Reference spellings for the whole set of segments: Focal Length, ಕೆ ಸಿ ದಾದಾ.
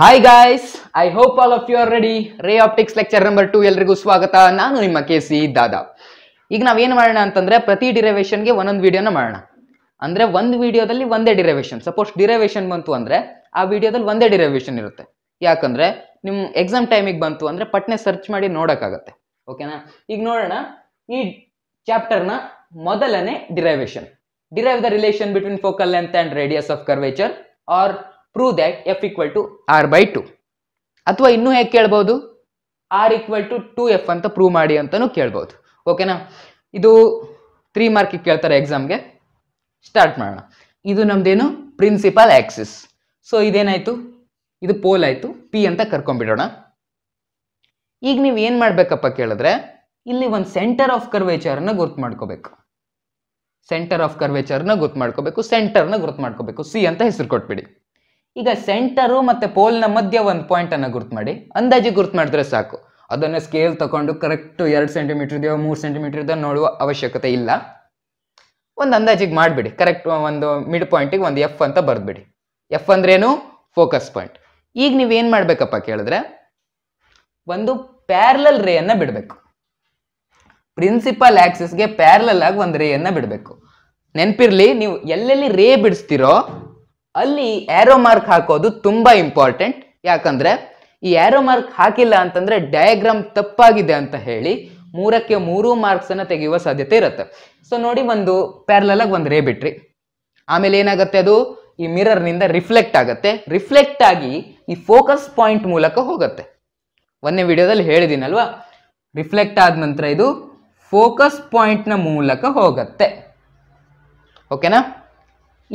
Hi guys, I hope all of you are ready. Ray Optics lecture number 2 ಎಲ್ಲರಿಗೂ ಸ್ವಾಗತ. ನಾನು ನಿಮ್ಮ ಕೆ ಸಿ ದಾದಾ. ಈಗ ನಾವು ಏನು ಮಾಡೋಣ ಅಂತಂದ್ರೆ ಪ್ರತಿ ಡಿರೈವೇಷನ್ ಗೆ ಒಂದೊಂದು ವಿಡಿಯೋನ ಮಾಡೋಣ. ಅಂದ್ರೆ ಒಂದು ವಿಡಿಯೋದಲ್ಲಿ ಒಂದೇ ಡಿರೈವೇಷನ್. ಸಪೋಸ್ ಡಿರೈವೇಷನ್ ಬಂತು ಅಂದ್ರೆ ಆ ವಿಡಿಯೋದಲ್ಲಿ ಒಂದೇ ಡಿರೈವೇಷನ್ ಇರುತ್ತೆ. ಯಾಕಂದ್ರೆ ನಿಮ್ಮ ಎಕ್ಸಾಮ್ ಟೈಮ್ ಗೆ ಬಂತು ಅಂದ್ರೆ ಪಟ್ನೆ ಸರ್ಚ್ ಮಾಡಿ ನೋಡಕಾಗುತ್ತೆ. ಓಕೆನಾ? ಈಗ ನೋಡೋಣ ಈ ಚಾಪ್ಟರ್ ನ ಮೊದಲನೇ derivation. Derive the relation between focal length and radius of curvature or prove that f equal to r by 2. ಅಥವಾ ಇನ್ನೂ ಹೇಗೆ ಕೇಳಬಹುದು, r equal to 2f ಅಂತ ಪ್ರೂವ್ ಮಾಡಿ ಅಂತಾನೂ ಕೇಳಬಹುದು. ಓಕೆನಾ? ಇದು 3 ಮಾರ್ಕ್ ಗೆ ಕೇಳ್ತಾರೆ ಎಕ್ಸಾಮ್ ಗೆ. ಸ್ಟಾರ್ಟ್ ಮಾಡೋಣ. ಇದು ನಮ್ದೇನು ಪ್ರಿನ್ಸಿಪಲ್ ಆಕ್ಸಿಸ್. ಸೊ ಇದೇನಾಯ್ತು, ಇದು ಪೋಲ್ ಆಯ್ತು, p ಅಂತ ಕರ್ಕೊಂಡ್ಬಿಡೋಣ. ಈಗ ನೀವು ಏನು ಮಾಡಬೇಕಪ್ಪ ಕೇಳಿದ್ರೆ, ಇಲ್ಲಿ ಒಂದು ಸೆಂಟರ್ ಆಫ್ ಕರ್ವೇಚರ್ ಅನ್ನು ಗುರ್ತು ಮಾಡ್ಕೋಬೇಕು. ಸೆಂಟರ್ ಆಫ್ ಕರ್ವೇಚರ್ ನ ಗುರ್ತು ಮಾಡ್ಕೋಬೇಕು, ಸೆಂಟರ್ ನ ಗುರ್ತು ಮಾಡ್ಕೋಬೇಕು. ಸಿ ಅಂತ ಹೆಸರು ಕೊಟ್ಬಿಡಿ. ಈಗ ಸೆಂಟರು ಮತ್ತೆ ಪೋಲ್ನ ಮಧ್ಯ ಒಂದು ಪಾಯಿಂಟ್ ಅನ್ನ ಗುರ್ತು ಮಾಡಿ, ಅಂದಾಜಿ ಗುರ್ತು ಮಾಡಿದ್ರೆ ಸಾಕು. ಅದನ್ನ ಸ್ಕೇಲ್ ತಗೊಂಡು ಕರೆಕ್ಟ್ 2 ಸೆಂಟಿಮೀಟರ್ ಇದೆಯೋ 3 ಸೆಂಟಿಮೀಟರ್ ಇದೆಯೋ ನೋಡುವ ಅವಶ್ಯಕತೆ ಇಲ್ಲ. ಒಂದು ಅಂದಾಜಿಗೆ ಮಾಡಿಬಿಡಿ. ಕರೆಕ್ಟ್ ಒಂದು ಮಿಡ್ ಪಾಯಿಂಟಿಗೆ ಒಂದು ಎಫ್ ಅಂತ ಬರೆದ್ಬಿಡಿ. ಎಫ್ ಅಂದ್ರೇನು? Focus point. ಈಗ ನೀವೇನು ಮಾಡಬೇಕಪ್ಪ ಕೇಳಿದ್ರೆ, ಒಂದು ಪ್ಯಾರಲಲ್ ರೇಯನ್ನ ಬಿಡಬೇಕು. ಪ್ರಿನ್ಸಿಪಲ್ ಆಕ್ಸಿಸ್ಗೆ ಪ್ಯಾರಲಲ್ ಆಗಿ ಒಂದು ರೇಯನ್ನ ಬಿಡಬೇಕು. ನೆನಪಿರ್ಲಿ, ನೀವು ಎಲ್ಲೆಲ್ಲಿ ರೇ ಬಿಡಿಸ್ತಿರೋ ಅಲ್ಲಿ ಆರೋ ಮಾರ್ಕ್ ಹಾಕೋದು ತುಂಬಾ ಇಂಪಾರ್ಟೆಂಟ್. ಯಾಕಂದ್ರೆ ಈ ಆರೋ ಮಾರ್ಕ್ ಹಾಕಿಲ್ಲ ಅಂತಂದ್ರೆ ಡಯಾಗ್ರಾಮ್ ತಪ್ಪಾಗಿದೆ ಅಂತ ಹೇಳಿ 3ಕ್ಕೆ 3 ಮಾರ್ಕ್ಸ್ ಅನ್ನ ತೆಗೆಯುವ ಸಾಧ್ಯತೆ ಇರುತ್ತೆ. ಸೊ ನೋಡಿ, ಒಂದು ಪ್ಯಾರಲಲ್ ಆಗಿ ಒಂದು ರೇ ಬಿಟ್ರಿ. ಆಮೇಲೆ ಏನಾಗುತ್ತೆ, ಅದು ಈ ಮಿರರ್ ನಿಂದ ರಿಫ್ಲೆಕ್ಟ್ ಆಗುತ್ತೆ. ರಿಫ್ಲೆಕ್ಟ್ ಆಗಿ ಈ ಫೋಕಸ್ ಪಾಯಿಂಟ್ ಮೂಲಕ ಹೋಗುತ್ತೆ. ಒಂದೇ ವಿಡಿಯೋದಲ್ಲಿ ಹೇಳಿದೀನಲ್ವಾ, ರಿಫ್ಲೆಕ್ಟ್ ಆದ ನಂತರ ಇದು ಫೋಕಸ್ ಪಾಯಿಂಟ್ನ ಮೂಲಕ ಹೋಗುತ್ತೆ. ಓಕೆನಾ?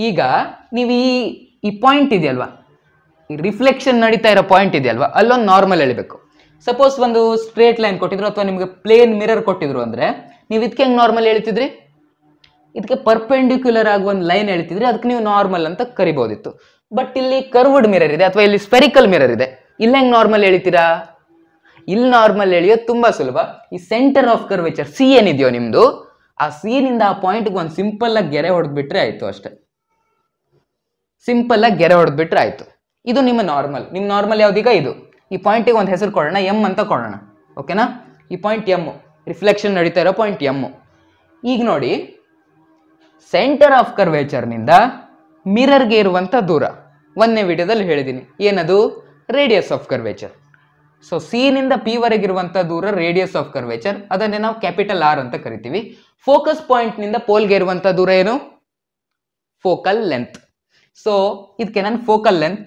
ಈಗ ನೀವು ಈ ಪಾಯಿಂಟ್ ಇದೆಯಲ್ವಾ, ಈ ರಿಫ್ಲೆಕ್ಷನ್ ನಡೀತಾ ಇರೋ ಪಾಯಿಂಟ್ ಇದೆಯಲ್ವಾ, ಅಲ್ಲೊಂದು ನಾರ್ಮಲ್ ಎಳಿಬೇಕು. ಸಪೋಸ್ ಒಂದು ಸ್ಟ್ರೇಟ್ ಲೈನ್ ಕೊಟ್ಟಿದ್ರು ಅಥವಾ ನಿಮಗೆ ಪ್ಲೇನ್ ಮಿರರ್ ಕೊಟ್ಟಿದ್ರು ಅಂದರೆ ನೀವು ಇದಕ್ಕೆ ಹೆಂಗೆ ನಾರ್ಮಲ್ ಹೇಳ್ತಿದ್ರಿ, ಇದಕ್ಕೆ ಪರ್ಪೆಂಡಿಕ್ಯುಲರ್ ಆಗಿ ಒಂದು ಲೈನ್ ಹೇಳ್ತಿದ್ರಿ, ಅದಕ್ಕೆ ನೀವು ನಾರ್ಮಲ್ ಅಂತ ಕರಿಬೋದಿತ್ತು. ಬಟ್ ಇಲ್ಲಿ ಕರ್ವ್ಡ್ ಮಿರರ್ ಇದೆ ಅಥವಾ ಇಲ್ಲಿ ಸ್ಪೆರಿಕಲ್ ಮಿರರ್ ಇದೆ, ಇಲ್ಲಿ ಹೆಂಗೆ ನಾರ್ಮಲ್ ಹೇಳ್ತೀರಾ? ಇಲ್ಲಿ ನಾರ್ಮಲ್ ಎಳಿಯೋದು ತುಂಬ ಸುಲಭ. ಈ ಸೆಂಟರ್ ಆಫ್ ಕರ್ವೇಚರ್ ಸಿ ಏನಿದೆಯೋ ನಿಮ್ಮದು, ಆ ಸಿ ನಿಂದ ಆ ಪಾಯಿಂಟ್ಗೆ ಒಂದು ಸಿಂಪಲ್ ಆಗಿ ಗೆರೆ ಹೊಡೆದ್ಬಿಟ್ರೆ ಆಯಿತು. ಅಷ್ಟೇ, ಸಿಂಪಲ್ ಆಗಿ ಗೆರೆ ಹೊಡೆದ್ಬಿಟ್ರೆ ಆಯಿತು. ಇದು ನಿಮ್ಮ ನಾರ್ಮಲ್. ನಿಮ್ಮ ನಾರ್ಮಲ್ ಯಾವುದೀಗ ಇದು. ಈ ಪಾಯಿಂಟಿಗೆ ಒಂದು ಹೆಸರು ಕೊಡೋಣ, ಎಮ್ ಅಂತ ಕೊಡೋಣ. ಓಕೆನಾ? ಈ ಪಾಯಿಂಟ್ ಎಮ್ಮು, ರಿಫ್ಲೆಕ್ಷನ್ ನಡೀತಾ ಇರೋ ಪಾಯಿಂಟ್ ಎಮ್ಮು. ಈಗ ನೋಡಿ, ಸೆಂಟರ್ ಆಫ್ ಕರ್ವೇಚರ್ನಿಂದ ಮಿರರ್ಗೆ ಇರುವಂಥ ದೂರ ಒಂದೇ ವಿಡಿಯೋದಲ್ಲಿ ಹೇಳಿದ್ದೀನಿ, ಏನದು? Radius of curvature. So C ನಿಂದ ಪಿ ವರೆಗಿರುವಂಥ ದೂರ ರೇಡಿಯಸ್ ಆಫ್ ಕರ್ವೇಚರ್, ಅದನ್ನೇ ನಾವು ಕ್ಯಾಪಿಟಲ್ ಆರ್ ಅಂತ ಕರಿತೀವಿ. ಫೋಕಸ್ ಪಾಯಿಂಟ್ನಿಂದ ಪೋಲ್ಗೆ ಇರುವಂಥ ದೂರ ಏನು? Focal length. ಸೊ ಇದಕ್ಕೆ ನಾನು ಫೋಕಲ್ ಲೆಂತ್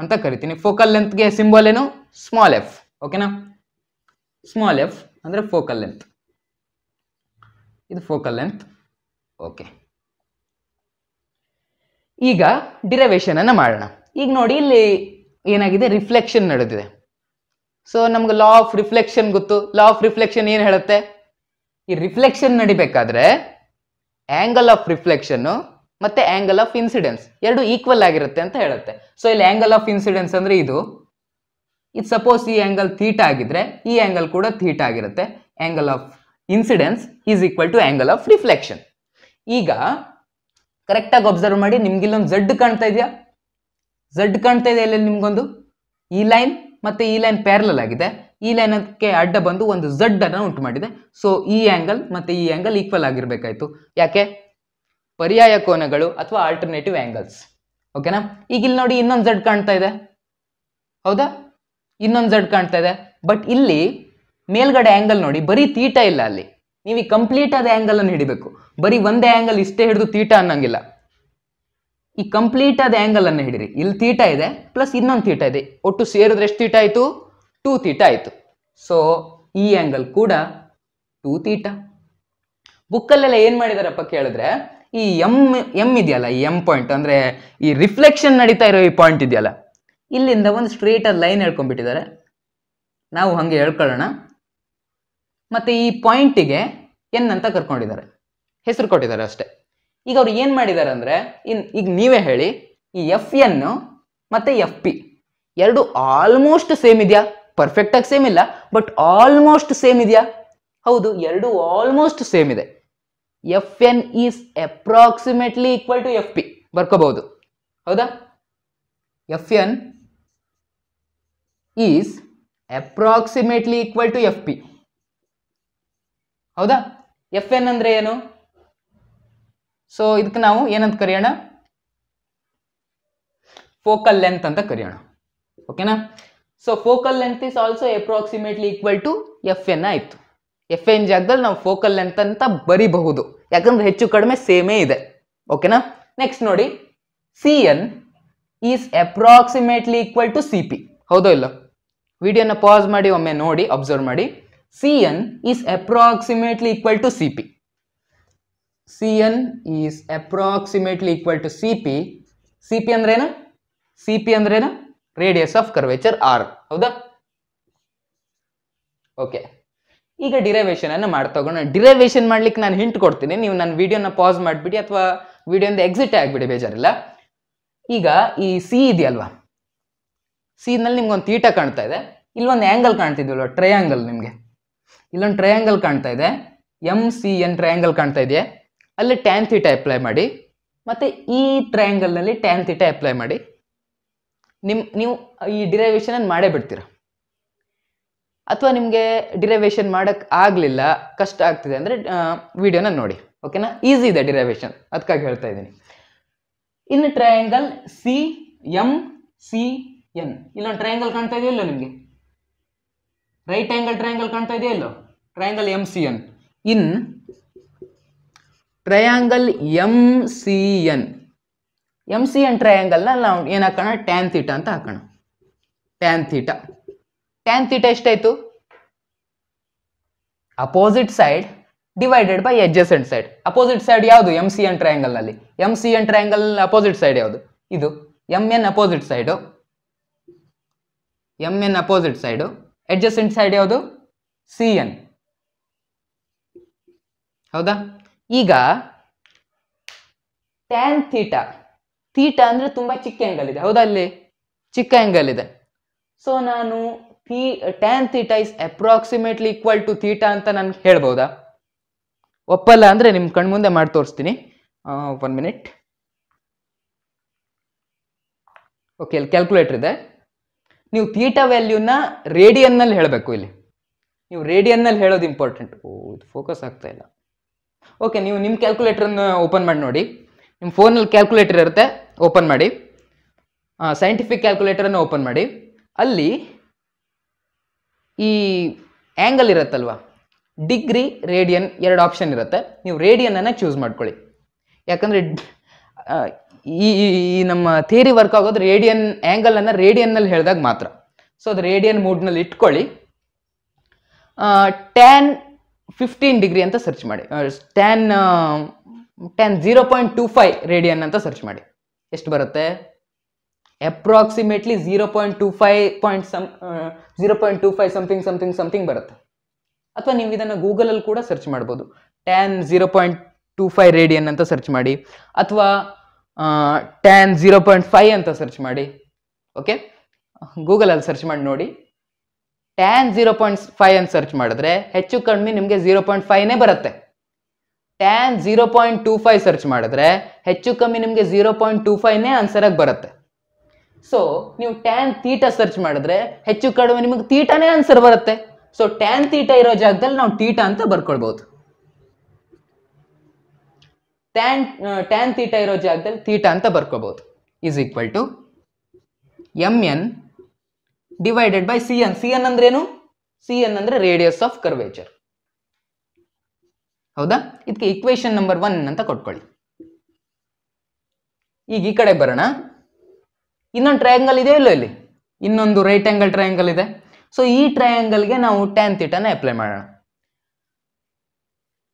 ಅಂತ ಕರಿತೀನಿ. ಫೋಕಲ್ ಲೆಂತ್ಗೆ ಸಿಂಬಲ್ ಏನು? Small F. ಓಕೆನಾ? ಸ್ಮಾಲ್ ಎಫ್ ಅಂದರೆ ಫೋಕಲ್ ಲೆಂತ್. ಇದು ಫೋಕಲ್ ಲೆಂತ್. ಓಕೆ, ಈಗ ಡಿರೈವೇಷನ್ ಅನ್ನು ಮಾಡೋಣ. ಈಗ ನೋಡಿ, ಇಲ್ಲಿ ಏನಾಗಿದೆ, ರಿಫ್ಲೆಕ್ಷನ್ ನಡೆದಿದೆ. ಸೊ ನಮ್ಗೆ ಲಾ ಆಫ್ ರಿಫ್ಲೆಕ್ಷನ್ ಗೊತ್ತು. ಲಾ ಆಫ್ ರಿಫ್ಲೆಕ್ಷನ್ ಏನು ಹೇಳುತ್ತೆ? ಈ ರಿಫ್ಲೆಕ್ಷನ್ ನಡಿಬೇಕಾದ್ರೆ ಆ್ಯಂಗಲ್ ಆಫ್ ರಿಫ್ಲೆಕ್ಷನ್ನು ಮತ್ತೆ ಆ್ಯಂಗಲ್ ಆಫ್ ಇನ್ಸಿಡೆನ್ಸ್ ಎರಡು ಈಕ್ವಲ್ ಆಗಿರುತ್ತೆ ಅಂತ ಹೇಳುತ್ತೆ. ಸೊ ಇಲ್ಲಿ ಆ್ಯಂಗಲ್ ಆಫ್ ಇನ್ಸಿಡೆನ್ಸ್ ಅಂದರೆ ಇದು ಸಪೋಸ್ ಈ ಆ್ಯಂಗಲ್ ಥೀಟಾ ಆಗಿದ್ರೆ ಈ ಆ್ಯಂಗಲ್ ಕೂಡ ಥೀಟಾ ಆಗಿರುತ್ತೆ. Angle of incidence is equal to angle of reflection. ಈಗ ಕರೆಕ್ಟಾಗಿ ಅಬ್ಸರ್ವ್ ಮಾಡಿ, ನಿಮ್ಗಿಲ್ಲೊಂದು ಝಡ್ ಕಾಣ್ತಾ ಇದೆಯಾ? ಝಡ್ ಕಾಣ್ತಾ ಇದೆ. ಇಲ್ಲಿ ನಿಮ್ಗೊಂದು ಈ ಲೈನ್ ಮತ್ತೆ ಈ ಲೈನ್ ಪ್ಯಾರಲಲ್ ಆಗಿದೆ. ಈ ಲೈನಕ್ಕೆ ಅಡ್ಡ ಬಂದು ಒಂದು ಝಡ್ ಅನ್ನು ಉಂಟು ಮಾಡಿದೆ. ಸೊ ಈ ಆ್ಯಂಗಲ್ ಮತ್ತೆ ಈ ಆ್ಯಂಗಲ್ ಈಕ್ವಲ್ ಆಗಿರಬೇಕಾಯ್ತು. ಯಾಕೆ? ಪರ್ಯಾಯ ಕೋನಗಳು ಅಥವಾ ಆಲ್ಟರ್ನೇಟಿವ್ ಆ್ಯಂಗಲ್ಸ್. ಓಕೆನಾ? ಈಗ ಇಲ್ಲಿ ನೋಡಿ, ಇನ್ನೊಂದು ಝಡ್ ಕಾಣ್ತಾ ಇದೆ. ಹೌದಾ? ಇನ್ನೊಂದು ಝಡ್ ಕಾಣ್ತಾ ಇದೆ. ಬಟ್ ಇಲ್ಲಿ ಮೇಲ್ಗಡೆ ಆ್ಯಂಗಲ್ ನೋಡಿ, ಬರೀ ತೀಟ ಇಲ್ಲ. ಅಲ್ಲಿ ನೀವು ಈ ಕಂಪ್ಲೀಟ್ ಆದ ಆ್ಯಂಗಲ್ ಅನ್ನು ಹಿಡಿಬೇಕು. ಬರೀ ಒಂದೇ ಆ್ಯಂಗಲ್ ಇಷ್ಟೇ ಹಿಡಿದು ತೀಟ ಅನ್ನಂಗಿಲ್ಲ. ಈ ಕಂಪ್ಲೀಟ್ ಆದ ಆ್ಯಂಗಲ್ ಅನ್ನು ಹಿಡಿರಿ. ಇಲ್ಲಿ ತೀಟ ಇದೆ ಪ್ಲಸ್ ಇನ್ನೊಂದು ತೀಟ ಇದೆ, ಒಟ್ಟು ಸೇರಿದ್ರೆ ಎಷ್ಟು ತೀಟ ಆಯಿತು? 2 ತೀಟ ಆಯಿತು. ಸೊ ಈ ಆ್ಯಂಗಲ್ ಕೂಡ 2 ತೀಟ. ಬುಕ್ಕಲ್ಲೆಲ್ಲ ಏನು ಮಾಡಿದಾರಪ್ಪ ಕೇಳಿದ್ರೆ, ಈ ಎಮ್ ಇದೆಯಲ್ಲ, ಈ ಎಮ್ ಪಾಯಿಂಟ್ ಅಂದರೆ ಈ ರಿಫ್ಲೆಕ್ಷನ್ ನಡೀತಾ ಇರೋ ಈ ಪಾಯಿಂಟ್ ಇದೆಯಲ್ಲ, ಇಲ್ಲಿಂದ ಒಂದು ಸ್ಟ್ರೇಟ್ ಆದ ಲೈನ್ ಹೇಳ್ಕೊಂಡ್ಬಿಟ್ಟಿದ್ದಾರೆ. ನಾವು ಹಾಗೆ ಹೇಳ್ಕೊಳ್ಳೋಣ. ಮತ್ತು ಈ ಪಾಯಿಂಟಿಗೆ ಎನ್ ಅಂತ ಕರ್ಕೊಂಡಿದ್ದಾರೆ, ಹೆಸರು ಕೊಟ್ಟಿದ್ದಾರೆ. ಅಷ್ಟೇ. ಈಗ ಅವ್ರು ಏನು ಮಾಡಿದ್ದಾರೆ ಅಂದರೆ, ಈಗ ನೀವೇ ಹೇಳಿ, ಈ ಎಫ್ ಎನ್ ಮತ್ತು ಎಫ್ ಪಿ ಎರಡು ಆಲ್ಮೋಸ್ಟ್ ಸೇಮ್ ಇದೆಯಾ? ಪರ್ಫೆಕ್ಟಾಗಿ ಸೇಮ್ ಇಲ್ಲ, ಬಟ್ ಆಲ್ಮೋಸ್ಟ್ ಸೇಮ್ ಇದೆಯಾ? ಹೌದು, ಎರಡು ಆಲ್ಮೋಸ್ಟ್ ಸೇಮ್ ಇದೆ. F N is approximately equal to F P ಬರ್ಕೋಬಹುದು. ಹೌದಾ? F N is approximately equal to fp. ಹೌದಾ, fn ಅಂದ್ರೆ ಏನು? ಸೋ ಇದಕ್ಕೆ ನಾವು ಏನಂತ ಕರೆಯೋಣ? ಫೋಕಲ್ ಲೆಂತ್ ಅಂತ ಕರೆಯೋಣ. ಓಕೆನಾ? So focal length is also approximately equal to fn ಆಯ್ತು. fn ಜಾಗದಲ್ಲಿ ನಾವು ಫೋಕಲ್ ಲೆಂತ್ ಅಂತ ಬರಿಬಹುದು, ಯಾಕಂದ್ರೆ ಹೆಚ್ಚು ಕಡಿಮೆ ಸೇಮೇ ಇದೆ. ಓಕೆನಾ? ನೆಕ್ಸ್ಟ್ ನೋಡಿ, cn is approximately equal to cp. ಹೌದಾ ಇಲ್ಲ? ವಿಡಿಯೋನ ಪಾಸ್ ಮಾಡಿ ಒಮ್ಮೆ ನೋಡಿ, ಅಬ್ಸರ್ವ್ ಮಾಡಿ. cn is approximately equal to cp. cn is approximately equal to cp. cp ಅಂದ್ರೆ ಏನು? cp ಅಂದ್ರೆ ಏನು? Radius of curvature r. ಹೌದಾ? ಓಕೆ, ಈಗ ಡಿರೈವೇಷನ್ ಅನ್ನು ಮಾಡ್ತೋಗೋಣ. ಡಿರೈವೇಷನ್ ಮಾಡ್ಲಿಕ್ಕೆ ನಾನು ಹಿಂಟ್ ಕೊಡ್ತೀನಿ, ನೀವು ನನ್ನ ವಿಡಿಯೋನ ಪಾಸ್ ಮಾಡಿಬಿಡಿ ಅಥವಾ ವಿಡಿಯೋದಿಂದ ಎಕ್ಸಿಟ್ ಆಗಿಬಿಡಿ, ಬೇಜಾರಿಲ್ಲ. ಈಗ ಈ ಸಿ ಇದೆಯಲ್ವಾ, ಸಿ ನಲ್ಲಿ ನಿಮ್ಗೊಂದು ತೀಟ ಕಾಣ್ತಾ ಇದೆ, ಇಲ್ಲೊಂದು ಆ್ಯಂಗಲ್ ಕಾಣ್ತಿದ್ವಲ್ವ, ಟ್ರಯಾಂಗಲ್. ನಿಮಗೆ ಇಲ್ಲೊಂದು ಟ್ರಯಾಂಗಲ್ ಕಾಣ್ತಾ ಇದೆ, ಎಮ್ ಸಿ ಎನ್ ಟ್ರಯಾಂಗಲ್ ಕಾಣ್ತಾ ಇದೆಯಾ? ಅಲ್ಲಿ ಟ್ಯಾನ್ ತೀಟ ಅಪ್ಲೈ ಮಾಡಿ, ಮತ್ತು ಈ ಟ್ರಯಾಂಗಲ್ನಲ್ಲಿ ಟ್ಯಾನ್ ತೀಟ ಅಪ್ಲೈ ಮಾಡಿ, ನೀವು ಈ ಡಿರೈವೇಷನನ್ನು ಮಾಡೇ ಬಿಡ್ತೀರ. ಅಥವಾ ನಿಮಗೆ ಡಿರೈವೇಷನ್ ಮಾಡೋಕ್ಕೆ ಆಗಲಿಲ್ಲ, ಕಷ್ಟ ಆಗ್ತಿದೆ ಅಂದರೆ ವಿಡಿಯೋನ ನೋಡಿ. ಓಕೆನಾ? ಈಸಿ ಇದೆ ಡಿರೈವೇಷನ್, ಅದಕ್ಕಾಗಿ ಹೇಳ್ತಾ ಇದ್ದೀನಿ. ಇನ್ನು triangle C M C N, ಇಲ್ಲೊಂದು ಟ್ರಯಾಂಗಲ್ ಕಾಣ್ತಾ ಇದೆಯಲ್ಲೋ ನಿಮಗೆ, ರೈಟ್ ಆ್ಯಂಗಲ್ ಟ್ರಯಾಂಗಲ್ ಕಾಣ್ತಾ ಇದೆಯಲ್ಲೋ, triangle M C N. In triangle M C N, M C N ಟ್ರಯಾಂಗಲ್ನ ನಾವು ಏನು ಹಾಕೋಣ? ಟ್ಯಾನ್ ಥೀಟಾ ಅಂತ ಹಾಕೋಣ. ಟ್ಯಾನ್ ಥೀಟಾ, ಟ್ಯಾನ್ ಥೀಟಾ ಎಷ್ಟಾಯಿತು? Opposite side divided by adjacent side. Opposite side ಯಾವುದು? ಎಮ್ ಸಿ ಎನ್ ಟ್ರಯಾಂಗಲ್ನಲ್ಲಿ. M C N triangle opposite side ಯಾವುದು? ಇದು M N opposite side, M N opposite side. Adjacent side ಯಾವುದು? C N. ಹೌದಾ? ಈಗ tan theta, theta ಅಂದರೆ ತುಂಬ ಚಿಕ್ಕ ಆ್ಯಂಗಲ್ ಇದೆ, ಹೌದಾ? ಅಲ್ಲಿ ಚಿಕ್ಕ ಆ್ಯಂಗಲ್ ಇದೆ. ಸೊ ನಾನು tan theta is approximately equal to theta ಅಂತ ನಾನು ಹೇಳ್ಬೋದಾ? ಒಪ್ಪಲ್ಲ ಅಂದರೆ ನಿಮ್ಮ ಕಣ್ಮುಂದೆ ಮಾಡಿ ತೋರಿಸ್ತೀನಿ, ಒನ್ ಮಿನಿಟ್. ಓಕೆ, ಇಲ್ಲಿ ಕ್ಯಾಲ್ಕುಲೇಟರ್ ಇದೆ. ನೀವು ಥೀಟಾ ವ್ಯಾಲ್ಯೂನ ರೇಡಿಯನ್ನಲ್ಲಿ ಹೇಳಬೇಕು. ಇಲ್ಲಿ ನೀವು ರೇಡಿಯನ್ನಲ್ಲಿ ಹೇಳೋದು ಇಂಪಾರ್ಟೆಂಟ್. ಓ, ಇದು ಫೋಕಸ್ ಆಗ್ತಾ ಇಲ್ಲ. ಓಕೆ, ನೀವು ನಿಮ್ಮ ಕ್ಯಾಲ್ಕುಲೇಟ್ರನ್ನು ಓಪನ್ ಮಾಡಿ ನೋಡಿ, ನಿಮ್ಮ ಫೋನಲ್ಲಿ ಕ್ಯಾಲ್ಕುಲೇಟರ್ ಇರುತ್ತೆ, ಓಪನ್ ಮಾಡಿ, ಸೈಂಟಿಫಿಕ್ ಕ್ಯಾಲ್ಕುಲೇಟರನ್ನು ಓಪನ್ ಮಾಡಿ. ಅಲ್ಲಿ ಈ ಆ್ಯಂಗಲ್ ಇರುತ್ತಲ್ವ, ಡಿಗ್ರಿ ರೇಡಿಯನ್ ಎರಡು ಆಪ್ಷನ್ ಇರುತ್ತೆ. ನೀವು ರೇಡಿಯನನ್ನು ಚೂಸ್ ಮಾಡ್ಕೊಳ್ಳಿ, ಯಾಕಂದರೆ ಈ ನಮ್ಮ ಥಿಯರಿ ವರ್ಕ್ ಆಗೋದು ರೇಡಿಯನ್, ಆ್ಯಂಗಲನ್ನು ರೇಡಿಯನ್ನಲ್ಲಿ ಹೇಳಿದಾಗ ಮಾತ್ರ. ಸೊ ಅದು ರೇಡಿಯನ್ ಮೂಡ್ನಲ್ಲಿ ಇಟ್ಕೊಳ್ಳಿ. ಟ್ಯಾನ್ 15 ಡಿಗ್ರಿ ಅಂತ ಸರ್ಚ್ ಮಾಡಿ, ಟ್ಯಾನ್ 0.25 ರೇಡಿಯನ್ ಅಂತ ಸರ್ಚ್ ಮಾಡಿ. ಎಷ್ಟು ಬರುತ್ತೆ? ಅಪ್ರಾಕ್ಸಿಮೇಟ್ಲಿ 0.25 ಸಮಥಿಂಗ್ ಸಮಥಿಂಗ್ ಸಮಥಿಂಗ್ ಬರುತ್ತೆ. ಅಥವಾ ನೀವು ಇದನ್ನು ಗೂಗಲಲ್ಲಿ ಕೂಡ ಸರ್ಚ್ ಮಾಡ್ಬೋದು. ಟ್ಯಾನ್ 0.25 ರೇಡಿಯನ್ ಅಂತ ಸರ್ಚ್ ಮಾಡಿ, ಅಥವಾ ಟ್ಯಾನ್ 0.5 ಅಂತ ಸರ್ಚ್ ಮಾಡಿ. ಓಕೆ, ಗೂಗಲಲ್ಲಿ ಸರ್ಚ್ ಮಾಡಿ ನೋಡಿ. ಟ್ಯಾನ್ 0.5 ಅಂತ ಸರ್ಚ್ ಮಾಡಿದ್ರೆ ಹೆಚ್ಚು ಕಡಿಮೆ ನಿಮಗೆ 0.5ನೇ ಬರುತ್ತೆ. ಟ್ಯಾನ್ 0.25 ಸರ್ಚ್ ಮಾಡಿದ್ರೆ ಹೆಚ್ಚು ಕಮ್ಮಿ ನಿಮಗೆ 0.25ನೇ ಆನ್ಸರಾಗಿ ಬರುತ್ತೆ. ಸೊ ನೀವು ಟ್ಯಾನ್ ಥೀಟಾ ಸರ್ಚ್ ಮಾಡಿದ್ರೆ ಹೆಚ್ಚು ಕಡಿಮೆ ನಿಮಗೆ ಥೀಟಾನೇ ಆನ್ಸರ್ ಬರುತ್ತೆ. ಸೊ ಟ್ಯಾನ್ ಥೀಟಾ ಇರೋ ಜಾಗದಲ್ಲಿ ನಾವು ಥೀಟಾ ಅಂತ ಬರ್ಕೊಳ್ಬೋದು. ಟ್ಯಾನ್ ಥೀಟಾ ಇರೋ ಜಾಗದಲ್ಲಿ ಥೀಟಾ ಅಂತ ಬರ್ಕೊಬೋದು. Is equal to M N divided by C N. C N ಅಂದ್ರೆ ಏನು? ಸಿ ಎನ್ ಅಂದರೆ ರೇಡಿಯಸ್ ಆಫ್ ಕರ್ವೇಚರ್. ಹೌದಾ? ಇದಕ್ಕೆ ಈಕ್ವೇಷನ್ ನಂಬರ್ 1 ಅಂತ ಕೊಟ್ಕೊಳ್ಳಿ. ಈಗ ಈ ಕಡೆ ಬರೋಣ. ಇನ್ನೊಂದು ಟ್ರಯಾಂಗಲ್ ಇದೆ ಇಲ್ಲೋ, ಇಲ್ಲಿ ಇನ್ನೊಂದು ರೈಟ್ ಆ್ಯಂಗಲ್ ಟ್ರಯಾಂಗಲ್ ಇದೆ. ಸೊ ಈ ಟ್ರಯಾಂಗಲ್ಗೆ ನಾವು ಟ್ಯಾನ್ ಥೀಟಾನ ಅಪ್ಲೈ ಮಾಡೋಣ.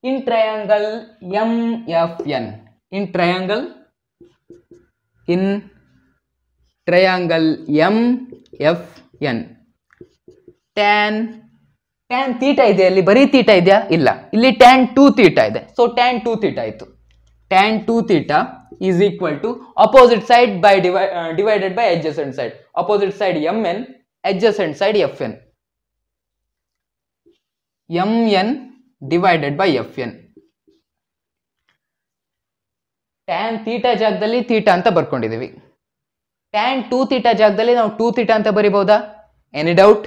In triangle M F N, in triangle M F N, tan theta ಇದೆಯಾ? ಇಲ್ಲಿ ಬರೀ ಥೀಟಾ ಇದೆಯಾ? ಇಲ್ಲ, ಇಲ್ಲಿ ಟ್ಯಾನ್ 2 ಥೀಟಾ ಇದೆ. ಸೊ ಟ್ಯಾನ್ 2 ಥೀಟಾ ಆಯಿತು. Tan 2 theta is equal to opposite side by divided by adjacent side. Opposite side mn, adjacent side fn. mn divided by fn. tan theta ಜಾಗದಲ್ಲಿ theta ಅಂತ ಬರ್ಕೊಂಡಿದ್ದೀವಿ. tan 2 theta ಜಾಗದಲ್ಲಿ ನಾವು 2 theta ಅಂತ ಬರಿಬಹುದಾ? Any doubt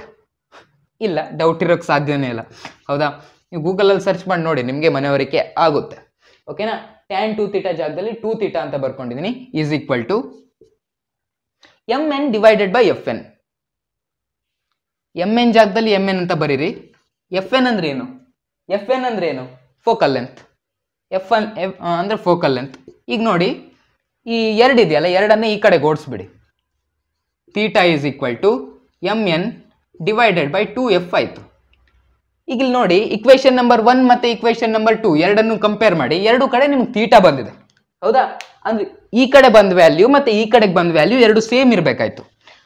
ಇಲ್ಲ, doubt ಇರೋಕ್ಕೆ ಸಾಧ್ಯನೇ ಇಲ್ಲ ಹೌದಾ. ನೀವು ಗೂಗಲ್ ಅಲ್ಲಿ ಸರ್ಚ್ ಮಾಡಿ ನೋಡಿ ನಿಮಗೆ ಮನವರಿಕೆ ಆಗುತ್ತೆ ಓಕೆನಾ. tan 2 θ ಜಾಗದಲ್ಲಿ 2 θ ಅಂತ ಬರ್ಕೊಂಡಿದ್ದೀನಿ is equal to mn divided by fn. mn ಜಾಗದಲ್ಲಿ mn ಅಂತ ಬರೀರಿ. fn ಅಂದ್ರೆ ಏನು? fn ಅಂದ್ರೆ ಏನು? Focal length. fn ಅಂದ್ರೆ ಫೋಕಲ್ ಲೆಂತ್. ಈಗ ನೋಡಿ ಈ 2 ಇದೆಯಲ್ಲ, 2 ಅನ್ನು ಈ ಕಡೆ ಓಡಿಸಿಬಿಡಿ. θ is equal to mn divided by 2f ಆಯ್ತು. ಈಗ ಇಲ್ಲಿ ನೋಡಿ ಇಕ್ವೇಷನ್ ನಂಬರ್ 1 ಮತ್ತೆ ಇಕ್ವೇಷನ್ ನಂಬರ್ 2 ಎರಡನ್ನು ಕಂಪೇರ್ ಮಾಡಿ, ಎರಡು ಕಡೆ ನಿಮಗೆ ಥೀಟಾ ಬಂದಿದೆ ಹೌದಾ. ಅಂದ್ರೆ ಈ ಕಡೆ ಬಂದ ವ್ಯಾಲ್ಯೂ ಮತ್ತೆ ಈ ಕಡೆಗೆ ಬಂದ ವ್ಯಾಲ್ಯೂ ಎರಡು ಸೇಮ್ ಇರಬೇಕಾಯ್ತು.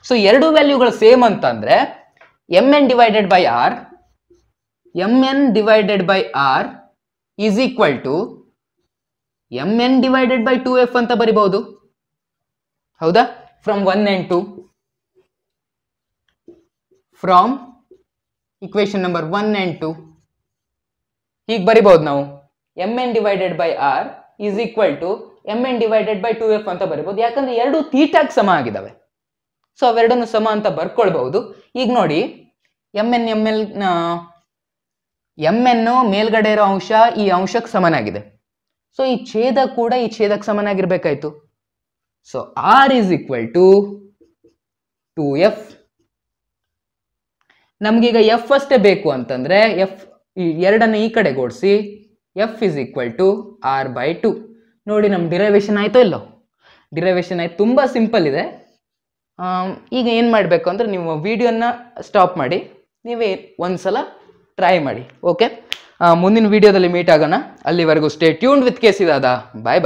ಸೊ ಎರಡು ವ್ಯಾಲ್ಯೂಗಳು ಸೇಮ್ ಅಂತಂದ್ರೆ mn divided by r, mn divided by r is equal to mn divided by 2f ಅಂತ ಬರೀಬಹುದು ಹೌದಾ. From 1 and 2, from equation number 1 and 2 ಹೀಗೆ ಬರಿಬಹುದು ನಾವು. mn divided by r is equal to mn divided by 2f ಅಂತ ಬರಿಬಹುದು, ಯಾಕಂದ್ರೆ ಎರಡು ಥೀಟಾಕ್ಕೆ ಸಮ ಆಗಿದಾವೆ. ಸೊ ಅವೆರಡನ್ನು ಸಮ ಅಂತ ಬರ್ಕೊಳ್ಳಬಹುದು. ಈಗ ನೋಡಿ mn ಮೇಲ್ಗಡೆ ಇರೋ ಅಂಶ ಈ ಅಂಶಕ್ಕೆ ಸಮನಾಗಿದೆ. ಸೊ ಈ ಛೇದ ಕೂಡ ಈ ಛೇದಕ್ಕೆ ಸಮನಾಗಿರಬೇಕಾಯಿತು. So r is equal to 2f. ನಮಗೀಗ ಎಫ್ ಅಷ್ಟೇ ಬೇಕು ಅಂತಂದರೆ ಎಫ್ ಈ ಎರಡನ್ನು ಈ ಕಡೆ ಓಡಿಸಿ f is equal to r by two. ನೋಡಿ ನಮ್ಮ ಡಿರೈವೇಷನ್ ಆಯಿತು ಇಲ್ಲೋ? ಡಿರೈವೇಷನ್ ಆಯಿತು. ತುಂಬ ಸಿಂಪಲ್ ಇದೆ. ಈಗ ಏನು ಮಾಡಬೇಕು ಅಂದರೆ ನೀವು ವಿಡಿಯೋನ ಸ್ಟಾಪ್ ಮಾಡಿ ನೀವೇ ಒಂದು ಸಲ ಟ್ರೈ ಮಾಡಿ ಓಕೆ. ಮುಂದಿನ ವಿಡಿಯೋದಲ್ಲಿ ಮೀಟ್ ಆಗೋಣ. ಅಲ್ಲಿವರೆಗೂ stay tuned with ಕೆ ಸಿ ದಾದಾ. Bye bye.